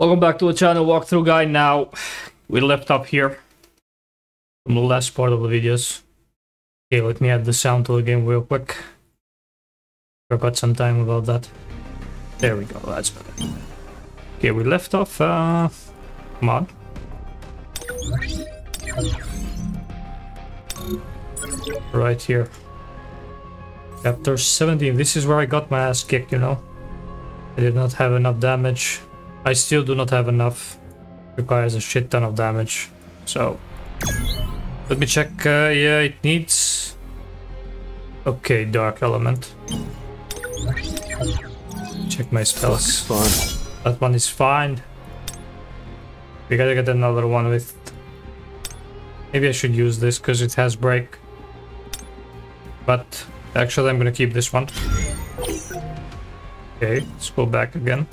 Welcome back to the channel, Walkthrough Guy. Now, we left up here from the last part of the videos. Okay, let me add the sound to the game real quick. Forgot some time about that. There we go, that's better. Okay, we left off, come on. Right here. Chapter 17, this is where I got my ass kicked, you know. I did not have enough damage. I still do not have enough. Requires a shit ton of damage. So, let me check. Yeah, it needs... Okay, Dark Element. Check my spells. That one is fine. We gotta get another one with... Maybe I should use this, because it has break. But, actually I'm gonna keep this one. Okay, let's go back again.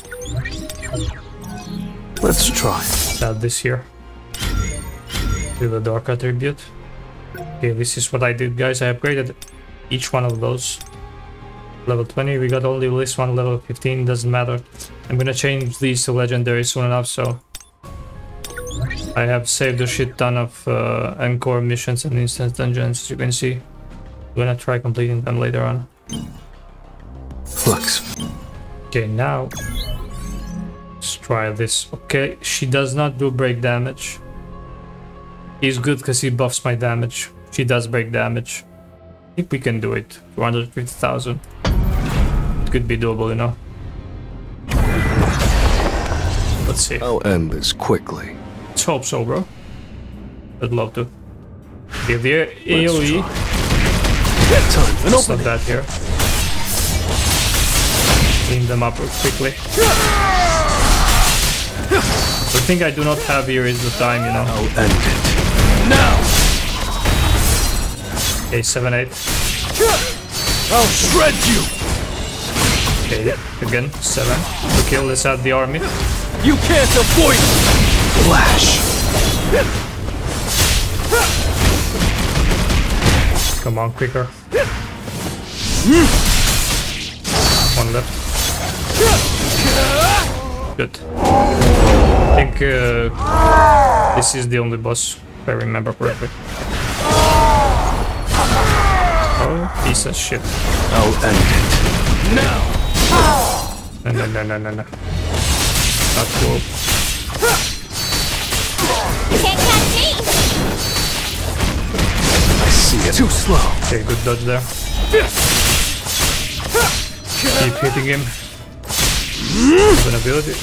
Let's try. Add this here. Do the dark attribute. Okay, this is what I did, guys. I upgraded each one of those. Level 20, we got only this one. Level 15, doesn't matter. I'm gonna change these to legendary soon enough, so... I have saved a shit ton of encore missions and instance dungeons, as you can see. I'm gonna try completing them later on. Flux. Okay, now... Let's try this. Okay, she does not do break damage. He's good because he buffs my damage. She does break damage. I think we can do it. 450,000. It could be doable, you know. Let's see. I'll end this quickly. Let's hope so, bro. I'd love to. Give the AoE. Stop that here. Clean them up quickly. The thing I do not have here is the time, you know. I'll end it. Now! Okay, 7, 8. I'll shred you! Okay, again, 7. To kill, let's add the army. You can't avoid flash! Come on, quicker. One left. Good. I think this is the only boss, if I remember correctly. Oh, piece of shit. I'll end it. Now! No, no, no, no, no, no. Not cool. You can't catch me! I see it. Too slow. Okay, good dodge there. Keep hitting him. An ability.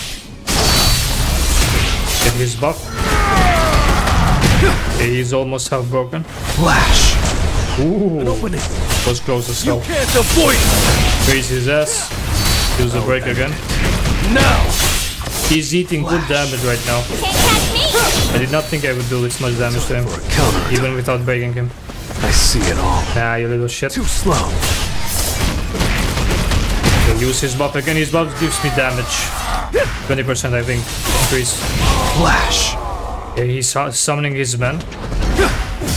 Get his buff. Okay, he's almost half broken. Flash. Ooh, was close as hell. Raise his ass. Use the break again. Now. He's eating good damage right now. I did not think I would do this much damage to him, even without breaking him. I see it all. Nah, you little shit. Too slow. Use his buff again. His buff gives me damage. 20%, I think. Increase. Flash. Okay, he's summoning his men.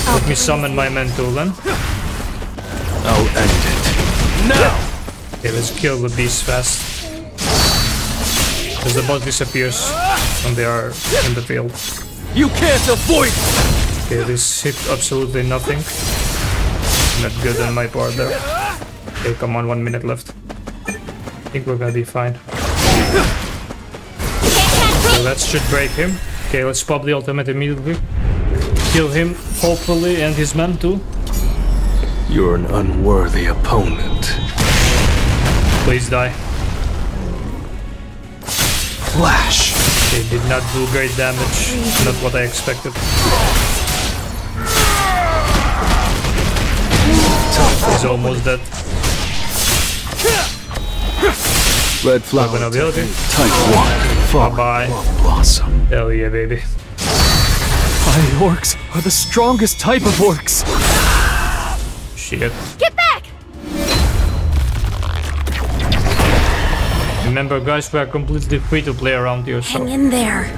Let me summon my men too then. I'll end it. Now! Okay, let's kill the beast fast. Because the boss disappears when they are in the field. You can't avoid! Okay, this hit absolutely nothing. Not good on my part there. Okay, come on, 1 minute left. I think we're gonna be fine. So that should break him. Okay, let's pop the ultimate immediately. Kill him, hopefully, and his men too. You're an unworthy opponent. Please die. Flash! They did not do great damage. Not what I expected. He's almost dead. Red flower ability. Type 1. Bye bye. Blossom. Hell yeah, baby. Fire orcs are the strongest type of orcs. Shit. Get back! Remember, guys, we are completely free to play around here. So. Hang in there.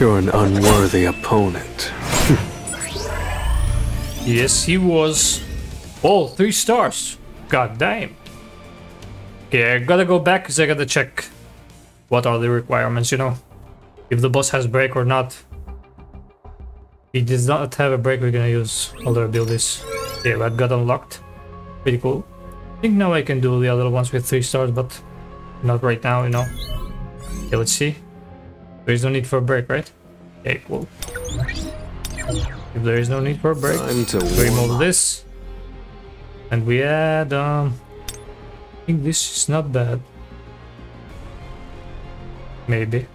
You're an unworthy opponent. Yes, he was. Oh, 3 stars. God damn. Okay, I gotta go back because I gotta check what are the requirements, you know. If the boss has break or not. If he does not have a break, we're gonna use other abilities. Yeah, that got unlocked. Pretty cool. I think now I can do the other ones with 3 stars, but not right now, you know. Okay, let's see. There is no need for a break, right? Okay, cool. If there is no need for a break, remove this. And we add... I think this is not bad. Maybe.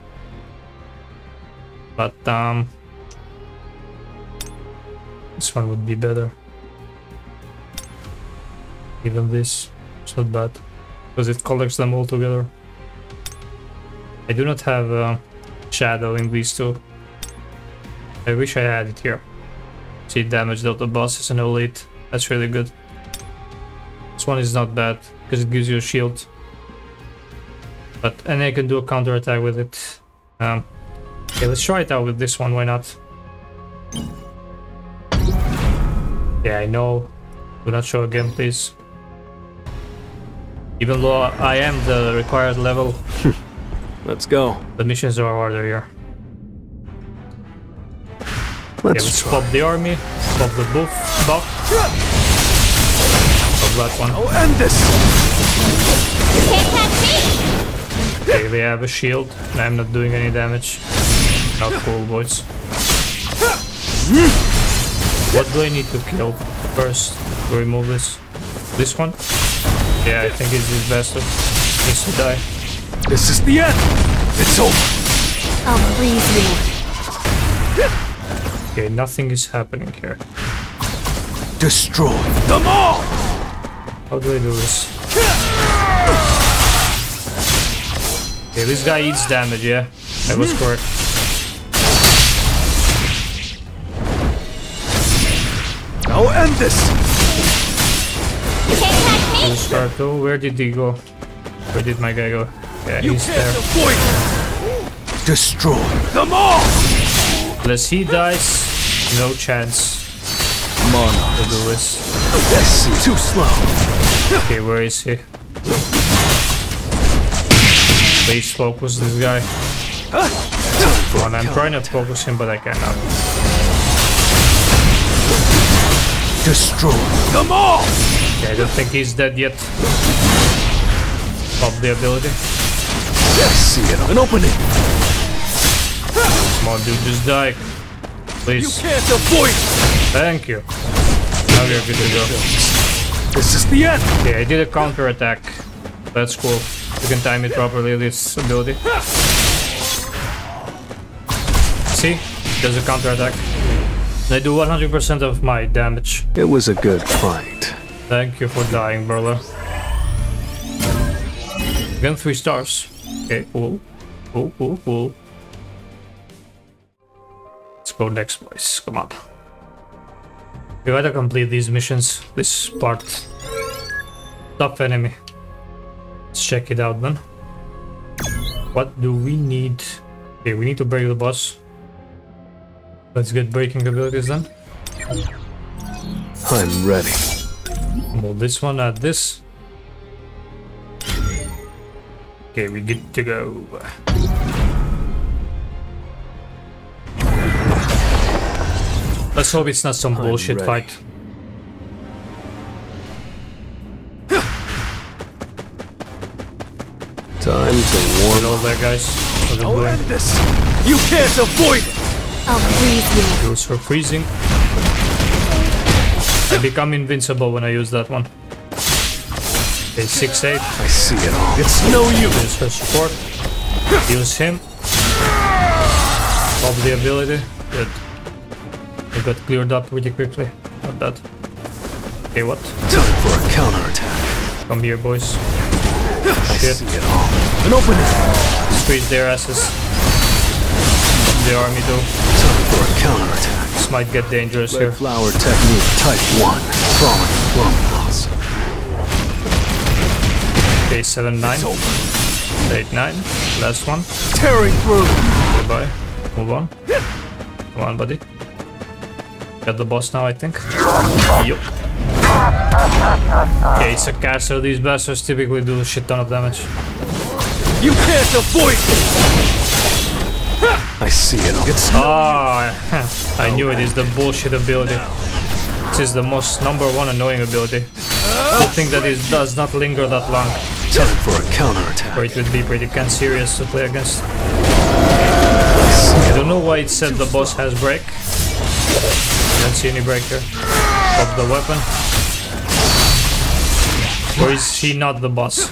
But this one would be better. Even this, it's not bad because it collects them all together. I do not have shadow in these two. I wish I had it here. See, damage dealt to bosses and elite. That's really good. This one is not bad because it gives you a shield. But and I can do a counter attack with it. Okay, let's try it out with this one. Why not? Yeah, I know. Do not show again, please. Even though I am the required level. Let's go. The missions are harder here. Let's pop the army, pop the buff, pop that one. Oh, end this! You can't catch me! Okay, they have a shield, and I'm not doing any damage. Not cool, boys. What do I need to kill first to remove this? This one? Yeah, I think it's this bastard. Needs to die. This is the end! It's over! I'll freeze you. Okay, nothing is happening here. Destroy them all! How do I do this? Okay, this guy eats damage, yeah? That was correct. Now end this! You can't catch me! Where did he go? Where did my guy go? Yeah, you he's there. Avoid. Destroy them all! Unless he dies, no chance. Come on, I'll do this. This is too slow. Okay, where is he? Please focus this guy. Come on, I'm trying to focus him, but I cannot. Destroy them all! Okay, I don't think he's dead yet. Pop the ability. Yes, see it. An opening. Come on, dude, just die. Please. You can't avoid. Thank you. Now we're good to go. This is the end. Okay, I did a counter attack. That's cool. You can time it properly, this ability. See? There's a counter attack. I do 100% of my damage. It was a good fight. Thank you for dying, brother. Again, 3 stars. Okay, cool. Cool, cool, cool. Let's go next place. Come on. We gotta complete these missions. This part. Tough enemy. Let's check it out then. What do we need? Okay, we need to break the boss. Let's get breaking abilities then. I'm ready. Well, this one at this. Okay, we're good to go. Let's hope it's not some bullshit fight. Time to warn all there, guys. I'll end this. You can't avoid it. I'll freeze you. Goes for freezing. I become invincible when I use that one. Okay, 6-8. I see it all. It's no use. Use her support. Use him. Pop the ability. Good. It got cleared up pretty quickly. Not bad. Okay, what? Time for a counterattack. Come here, boys. Shit. I see it all. And open it. Squeeze their asses. The army though. Time for a counterattack. This might get dangerous here. Flower technique type 1. Prominent blossom. Okay, 7-9. 8-9. Last one. Tearing through. Goodbye. Move on. Come on, buddy. Got the boss now, I think. Yup. Okay, it's a car, so these bastards typically do a shit ton of damage. You can't avoid me! I see it. Oh, I knew it is the bullshit ability. This is the most #1 annoying ability. Good thing that it does not linger that long. Time for a counterattack. Or it would be pretty serious to play against. I don't know why it said the boss has break. I don't see any break here. Pop the weapon. Or is she not the boss?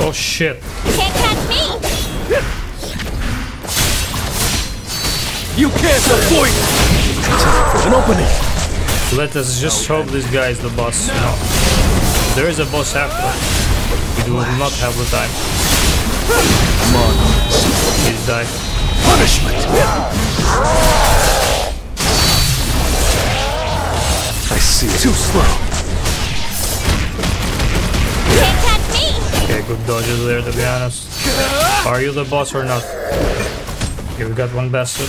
Oh shit. You can't catch me! You can't avoid me! An opening! Let us just hope this guy is the boss. No. There is a boss after. We do not have the time. Come on. Please die. Punishment! I see it. Too slow. Okay, good dodges there, to be honest. Are you the boss or not? Okay, we got one bastard.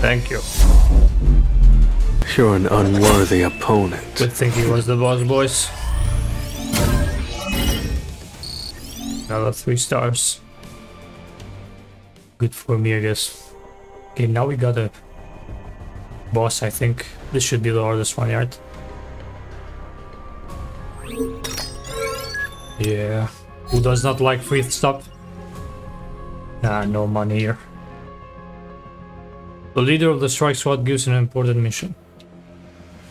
Thank you. You're an unworthy opponent. Good thing he was the boss, boys. Another 3 stars. Good for me, I guess. Okay, now we got a boss, I think. This should be the hardest one, right? Yeah, who does not like free stuff? Nah, no money here. The leader of the strike squad gives an important mission.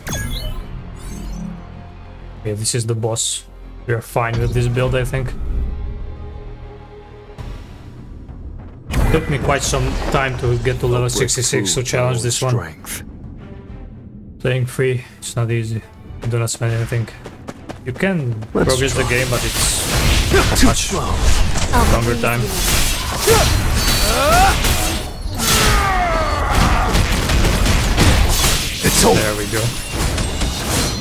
Okay, this is the boss. We are fine with this build, I think. It took me quite some time to get to level 66 to challenge this one. Playing free, it's not easy. You do not spend anything. You can progress the game, but it's much longer time. There we go.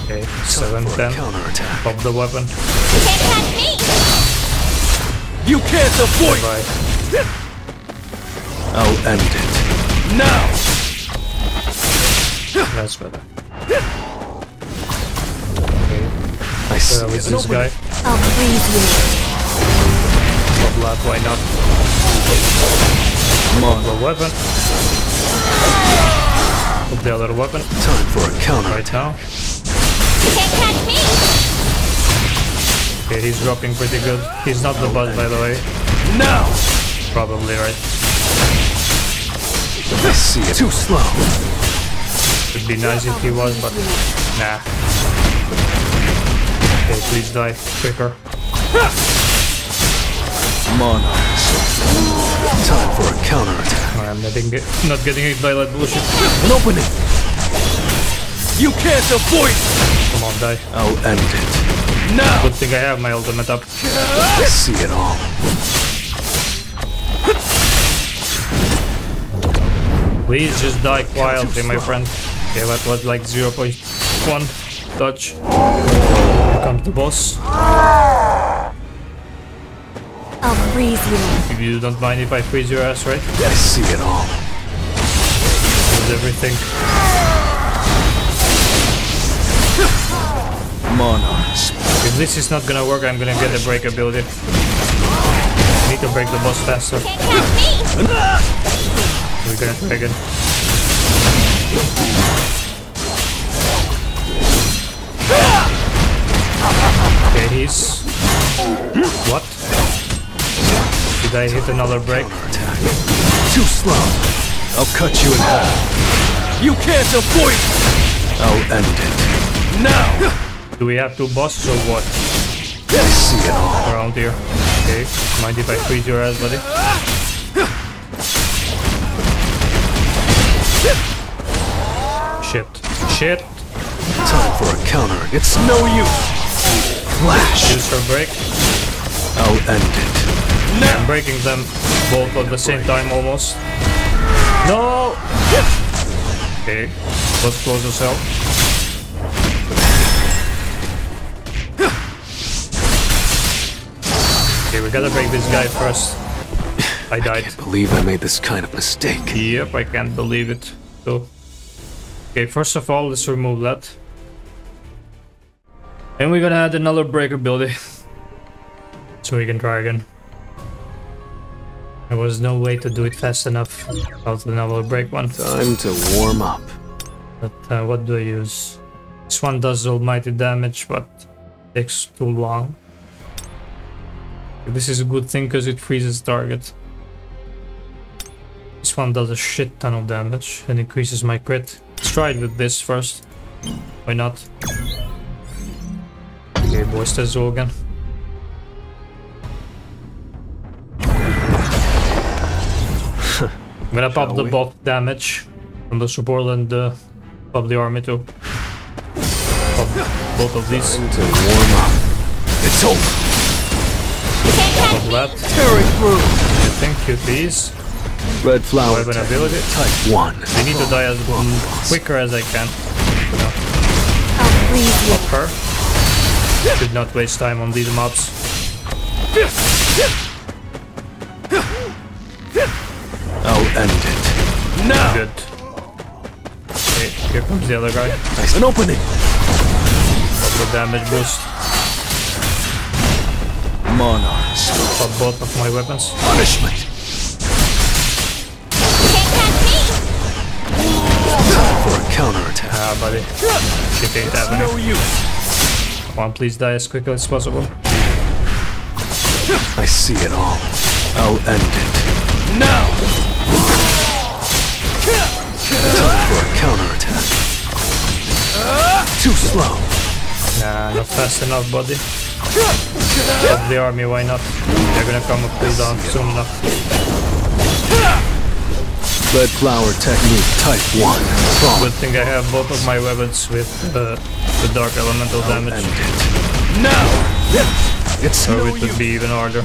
Okay, 7-10. Pop the weapon. You can't avoid. I'll end it now. That's better. With this guy. I'll freeze you. Not bad, why not? Come on, the weapon. Put the other weapon. Time for a counter right now. You can't catch me. Okay, he's dropping pretty good. He's not the boss, by the way. No. Probably right. I see it. Too slow. It'd be nice if he was, but nah. Okay, please die quicker. Mono. Time for a counterattack. I'm not getting it by that bullshit. An opening. You can't avoid. Come on, die. I'll end it. No. Good thing I have my ultimate up. I see it all. Please just die quietly, my friend. Okay, that was like 0.1 touch. Comes the boss. I'll freeze you. If you don't mind if I freeze your ass, right? I see it all. With everything. Monarchs. If this is not gonna work, I'm gonna get the break ability. I need to break the boss faster. We're gonna try again. He's... What? Did I hit another break? Too slow. I'll cut you in half. You can't avoid. I'll end it now. Do we have 2 bosses or what? I see it all. Around here. Okay. Mind if I freeze your ass, buddy? Shit. Shit. Time for a counter. It's no use. Flash. Use her break. I'll end it. No. I'm breaking them both at the same time almost. No! Okay, let's close this out. Okay, we gotta break this guy first. I died. I can't believe I made this kind of mistake. Yep, I can't believe it. So, okay, first of all, let's remove that. And we're gonna add another breaker building. So we can try again. There was no way to do it fast enough without another break one. Time to warm up. But what do I use? This one does almighty damage, but takes too long. This is a good thing because it freezes target. This one does a shit ton of damage and increases my crit. Let's try it with this first. Why not? Okay, boys, that's all again. I'm gonna pop the buff damage on the support and pop the army too. Pop both of these. Time to warm up. It's over. Pop that. Thank you, please. Red flower. Weapon ability. Type 1. I need to die as quicker as I can. No. Pop her. Should not waste time on these mobs. I'll end it. Now! Good. Okay, here comes the other guy. Nice. An opening! Pop the damage boost. Monarchs. Pop both of my weapons. Punishment! Time for a counterattack. Ah, buddy. Shit ain't happening. Come on, please die as quickly as possible. I see it all. I'll end it. Now! Time for a counterattack. Too slow. Nah, not fast enough, buddy. Stop the army, why not? They're gonna come and cool down soon enough. Red flower technique type 1. Good thing I have both of my weapons with the dark elemental damage. Now! It's so it would be even harder.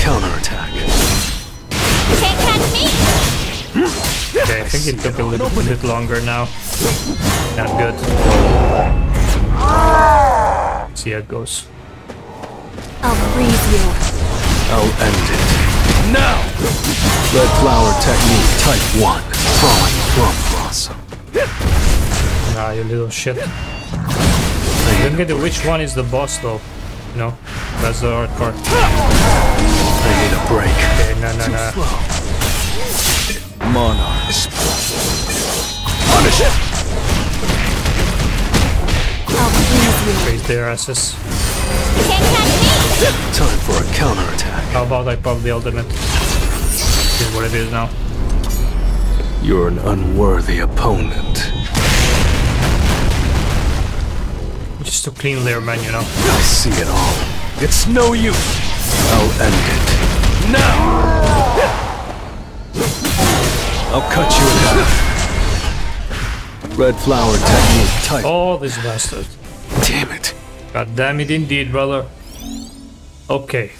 Counterattack. You can't catch me. Okay, I think it took a little bit longer now. Not good. Let's see how it goes. I'll freeze you. I'll end it. Now! Red flower technique type 1. Throwing plum blossom. Ah, you little shit. I don't get which one is the boss though. No, that's the hard part. I need a break. Okay, no. Slow. Monarchs. Punish it! Raise their asses. Time for a counterattack. How about I pop the ultimate? Here's what it is now. You're an unworthy opponent. Just to clean their man, you know. I see it all. It's no use. I'll end it. Now! I'll cut you in half. Red flower technique type. Oh, this bastard. Damn it. God damn it indeed, brother. Okay.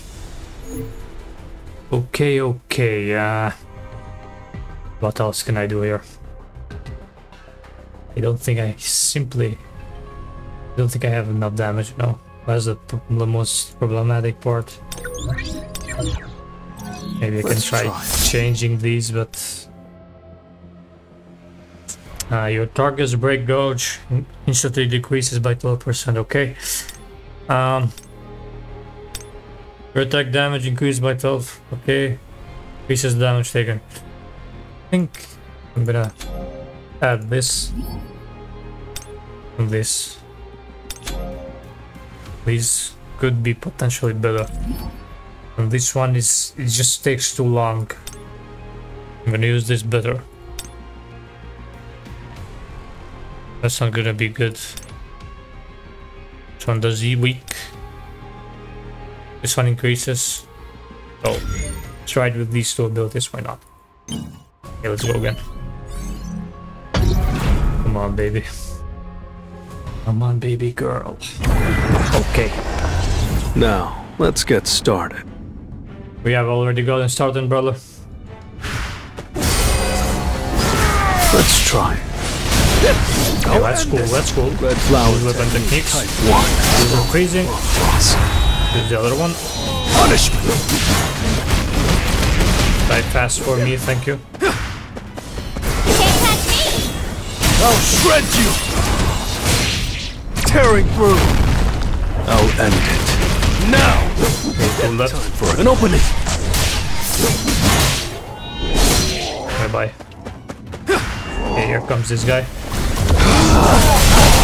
Okay. What else can I do here? I don't think I simply... I don't think I have enough damage, no. That's the most problematic part. Maybe I can try changing these, but... your target's break gauge instantly decreases by 12%, okay. Your attack damage increased by 12, okay. Increases damage taken. I think I'm gonna add this. And this. These could be potentially better. And this one is, it just takes too long. I'm gonna use this better. That's not gonna be good. This one does E weak. This one increases. So, let's try it with these two abilities, why not? Okay, let's go again. Come on, baby. Come on, baby girl. Okay. Now, let's get started. We have already gotten started, brother. Let's try. Okay, that's cool. Those weapon techniques. These are crazy. Here's the other one. Punishment. Die fast for me, thank you. I'll shred you! Tearing through! I'll end it. Now! We'll time for an opening! Bye-bye. Okay, here comes this guy.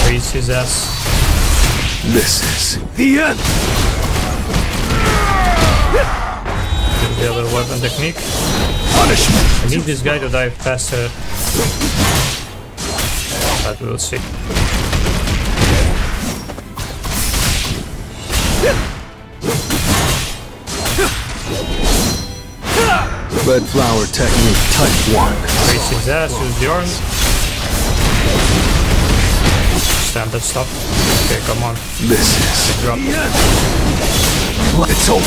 Raise his ass. This is the end! Here's the other weapon technique. Punishment! I need this guy to die faster. But we'll see. Red flower technique type 1. Raise his ass, use the arm. Stand up, stop. Okay, come on. This is drop. It's over.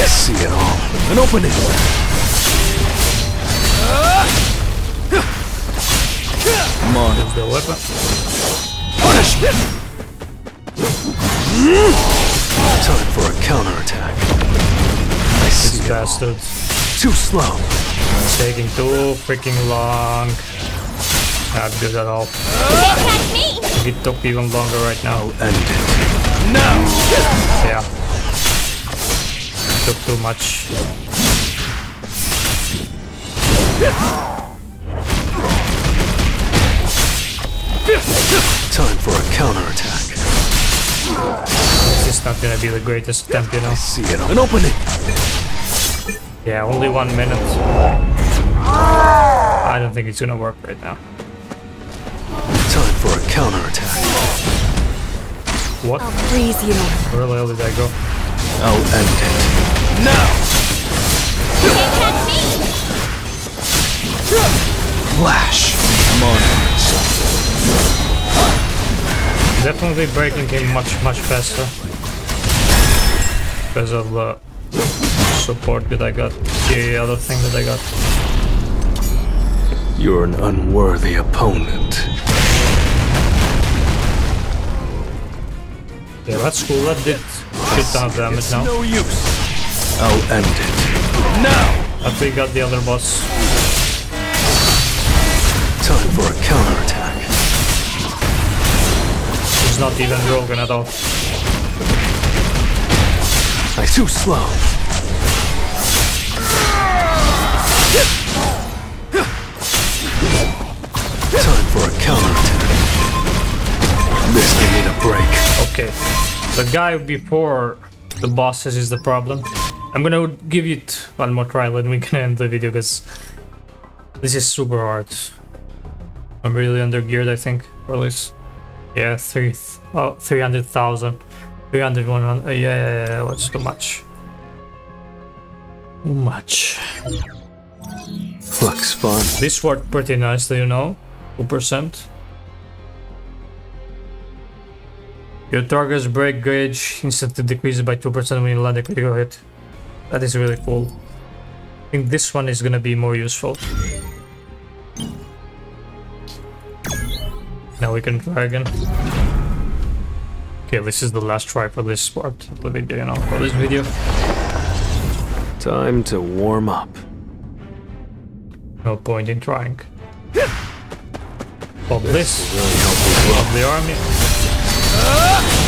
Let's see it all. And open it. Come on. There's the weapon. Punish him! Time for a counterattack. I see this bastard. Too slow. It's taking too freaking long. Not good at all. It took even longer right now. I'll end it. No! Yeah. It took too much. Time for a counterattack. This is not gonna be the greatest attempt, you know. I see it. And open it. Yeah, only 1 minute. I don't think it's gonna work right now. Time for a counterattack. What? I'll freeze you. Where the hell did I go? I'll end it. Now. You can't catch me. Flash. Come on. Definitely breaking him much faster because of the support that I got, the other thing that I got. You're an unworthy opponent. Yeah, that's cool. That did shit ton of damage now. No use. I'll end it. Now! I think I got the other boss. Time for a counterattack. Not even broken at all. I'm too slow. Time for a counterattack. This may need a break. Okay. The guy before the bosses is the problem. I'm gonna give it one more try, then we can end the video because this is super hard. I'm really under-geared, I think, or at least. Yeah, 300,000. 300,100. Yeah, that's too much. Too much. Looks fun. This worked pretty nicely, you know? 2%. Your target's break gauge instantly decreases by 2% when you land a critical hit. That is really cool. I think this one is gonna be more useful. Now we can try again. Okay, this is the last try for this part of the video, you know, for this video. Time to warm up. No point in trying. Pop this. Pop the army.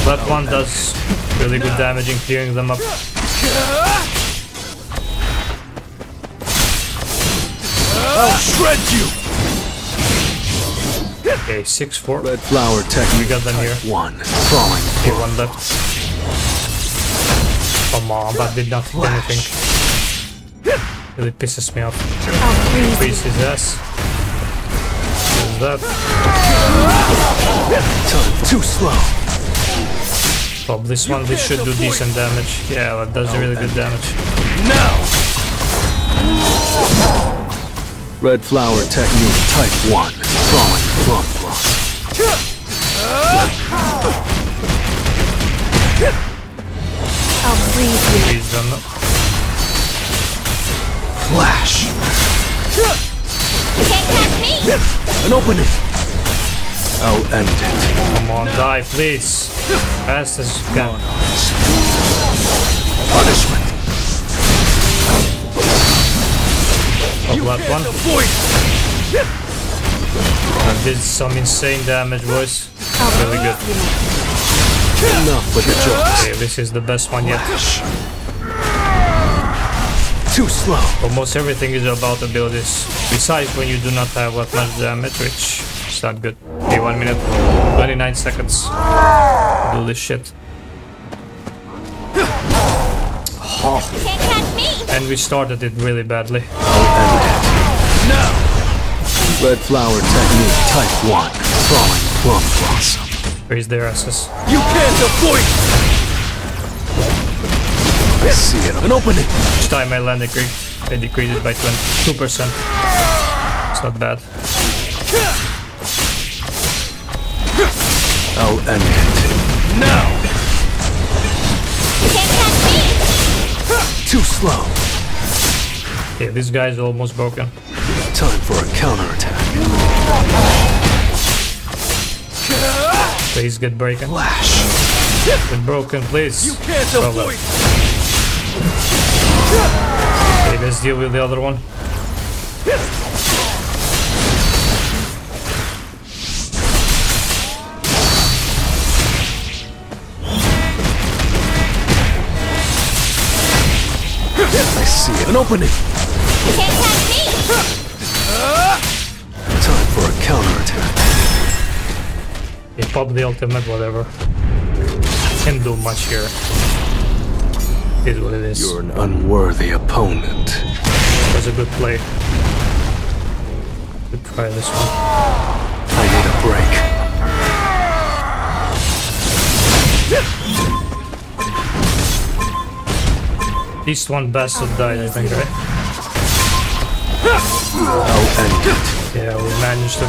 That one does really good damage in clearing them up. I'll shred you! Okay, 6-4. Red flower technique. We got them here. One. Falling. Okay, one left. Come on, that did not do anything. Really pisses me off. Freeze his ass. There's that. Too slow. Pop this one, this should do decent damage. Yeah, that does really good damage. No! Red flower technique type 1. I'll freeze them. Flash. You can't catch me. ship and open it. I'll end it. Come on, die, please. Fast as you can. Punishment. You can't avoid. I did some insane damage, boys. Really good. Enough with the jokes. Okay, this is the best one yet. Too slow. Almost everything is about the abilities. Besides when you do not have that much damage, which is not good. Okay, 1 minute, 29 seconds. Do this shit. Oh. Can't catch me. And we started it really badly. No. Red flower technique type 1. Crawling plum blossom. Raise their asses. You can't avoid. I see it. And open it. Each time I land a creep, I decrease it by 22%. It's not bad. I'll end it. Now! You can't catch me! Too slow. Yeah, this guy's almost broken. Time for a counterattack. Please get broken. Flash. Get broken, please. You can't avoid. Okay, let's deal with the other one. I see it. An opening. You can't catch me. Time for a counterattack. They pop the ultimate, whatever. Can't do much here. Is what it is. You're an unworthy opponent. That was a good play. Good try this one. I need a break. At least one bastard died, I think, right? I'll end it. Yeah, we managed to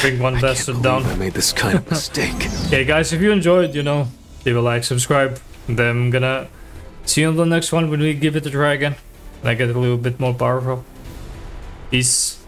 bring one bastard down. I made this kind of mistake. Okay, guys, if you enjoyed, you know, leave a like, subscribe, and then I'm gonna see you on the next one when we give it a try again. And I get a little bit more powerful. Peace.